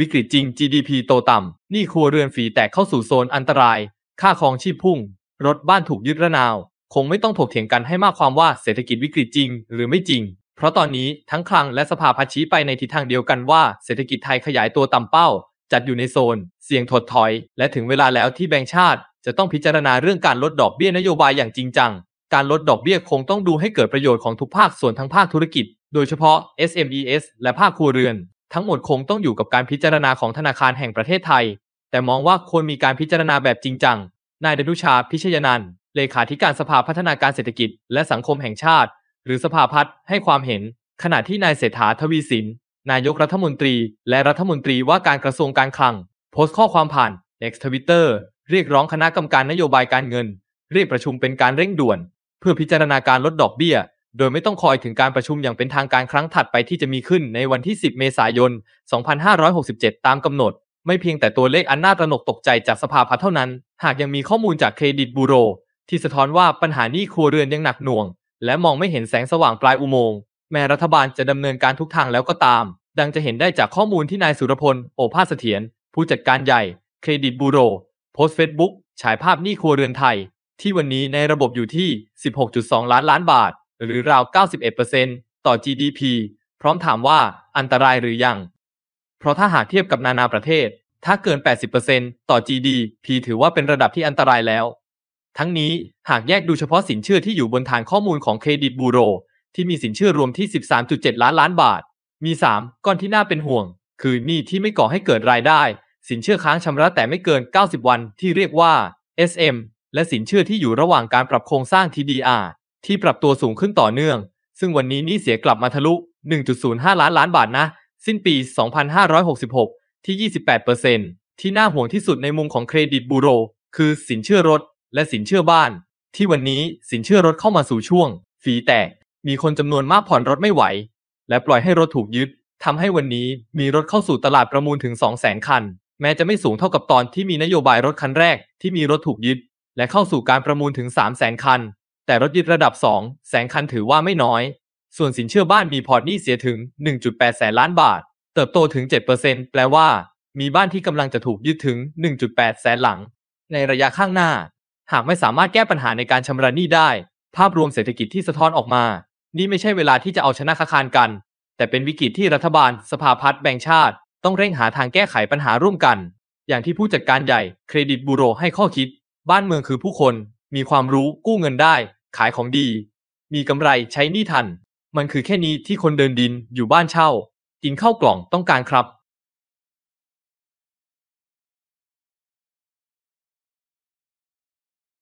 วิกฤตจริง GDP โตต่ำหนี้ครัวเรือนฝีแตกเข้าสู่โซนอันตรายค่าครองชีพพุ่งรถบ้านถูกยึดระนาวคงไม่ต้องถกเถียงกันให้มากความว่าเศรษฐกิจวิกฤตจริงหรือไม่จริงเพราะตอนนี้ทั้งคลังและสภาพัฒน์ชี้ไปในทิศทางเดียวกันว่าเศรษฐกิจไทยขยายตัวต่ำเป้าจัดอยู่ในโซนเสี่ยงถดถอยและถึงเวลาแล้วที่แบงก์ชาติจะต้องพิจารณาเรื่องการลดดอกเบี้ยนโยบายอย่างจริงจังการลดดอกเบี้ยคงต้องดูให้เกิดประโยชน์ของทุกภาคส่วนทั้งภาคธุรกิจโดยเฉพาะ SMEs และภาคครัวเรือนทั้งหมดคงต้องอยู่กับการพิจารณาของธนาคารแห่งประเทศไทยแต่มองว่าควรมีการพิจารณาแบบจริงจังนายดนุชาพิชยนันท์เลขาธิการสภาพัฒนาการเศรษฐกิจและสังคมแห่งชาติหรือสภาพัฒน์ให้ความเห็นขณะที่นายเศรษฐาทวีสินนายกรัฐมนตรีและรัฐมนตรีว่าการกระทรวงการคลังโพสต์ข้อความผ่าน X Twitter เรียกร้องคณะกรรมการนโยบายการเงินเรียกประชุมเป็นการเร่งด่วนเพื่อพิจารณาการลดดอกเบี้ยโดยไม่ต้องคอยถึงการประชุมอย่างเป็นทางการครั้งถัดไปที่จะมีขึ้นในวันที่10 เมษายน 2567 ตามกำหนดไม่เพียงแต่ตัวเลขอันน่าตระหนกตกใจจากสภาพัฒน์เท่านั้นหากยังมีข้อมูลจากเครดิตบูโรที่สะท้อนว่าปัญหาหนี้ครัวเรือนยังหนักหน่วงและมองไม่เห็นแสงสว่างปลายอุโมงค์แม้รัฐบาลจะดำเนินการทุกทางแล้วก็ตามดังจะเห็นได้จากข้อมูลที่นายสุรพลโอภาสเสถียรผู้จัดการใหญ่เครดิตบูโรโพสต์เฟซบุ๊กฉายภาพหนี้ครัวเรือนไทยที่วันนี้ในระบบอยู่ที่ 16.2 ล้านบาทหรือราว 91% ต่อ GDP พร้อมถามว่าอันตรายหรือยังเพราะถ้าหากเทียบกับนานาประเทศถ้าเกิน 80% ต่อ GDP ถือว่าเป็นระดับที่อันตรายแล้วทั้งนี้หากแยกดูเฉพาะสินเชื่อที่อยู่บนฐานข้อมูลของเครดิตบูโรที่มีสินเชื่อรวมที่ 13.7 ล้านบาทมี3ก้อนที่น่าเป็นห่วงคือหนี้ที่ไม่ก่อให้เกิดรายได้สินเชื่อค้างชำระแต่ไม่เกิน90วันที่เรียกว่า SM และสินเชื่อที่อยู่ระหว่างการปรับโครงสร้าง TDR ที่ปรับตัวสูงขึ้นต่อเนื่องซึ่งวันนี้หนี้เสียกลับมาทะลุ 1.05 ล้านบาทนะสิ้นปี 2566 ที่ 28% ที่น่าห่วงที่สุดในมุมของเครดิตบูโรคือสินเชื่อรถและสินเชื่อบ้านที่วันนี้สินเชื่อรถเข้ามาสู่ช่วงฝีแตกมีคนจำนวนมากผ่อนรถไม่ไหวและปล่อยให้รถถูกยึดทำให้วันนี้มีรถเข้าสู่ตลาดประมูลถึง 200,000 คันแม้จะไม่สูงเท่ากับตอนที่มีนโยบายรถคันแรกที่มีรถถูกยึดและเข้าสู่การประมูลถึง 300,000 คันแต่รถยึดระดับ 200,000 คันถือว่าไม่น้อยส่วนสินเชื่อบ้านมีพอร์ตหนี้เสียถึง 1.8 แสนล้านบาทเติบโตถึง 7% แปลว่ามีบ้านที่กำลังจะถูกยึดถึง 1.8 แสนหลังในระยะข้างหน้าหากไม่สามารถแก้ปัญหาในการชำระหนี้ได้ภาพรวมเศรษฐกิจที่สะท้อนออกมานี่ไม่ใช่เวลาที่จะเอาชนะค้าขายกันแต่เป็นวิกฤตที่รัฐบาลสภาพัฒน์แบงก์ชาติต้องเร่งหาทางแก้ไขปัญหาร่วมกันอย่างที่ผู้จัดการใหญ่เครดิตบูโรให้ข้อคิดบ้านเมืองคือผู้คนมีความรู้กู้เงินได้ขายของดีมีกำไรใช้หนี้ทันมันคือแค่นี้ที่คนเดินดินอยู่บ้านเช่ากินข้าวกล่องต้องการครับ